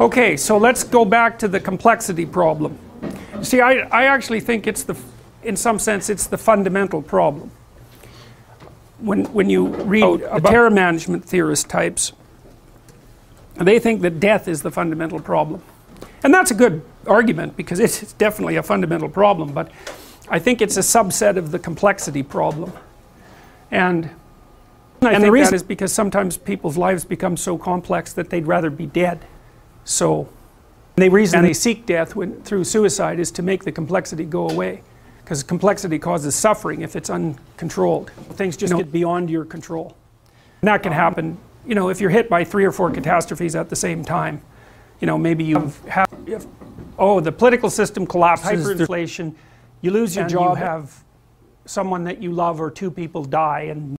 Okay, so let's go back to the complexity problem. See, I actually think it's the, in some sense, it's the fundamental problem. When you read terror management theorist types, they think that death is the fundamental problem. And that's a good argument, because it's definitely a fundamental problem, but I think it's a subset of the complexity problem. And the reason is because sometimes people's lives become so complex that they'd rather be dead. So the reason they seek death through suicide is to make the complexity go away. Because complexity causes suffering if it's uncontrolled. Things just get beyond your control. And that can happen, you know, if you're hit by 3 or 4 catastrophes at the same time. You know, maybe you've the political system collapses, hyperinflation, you lose your job, you have someone that you love or 2 people die, and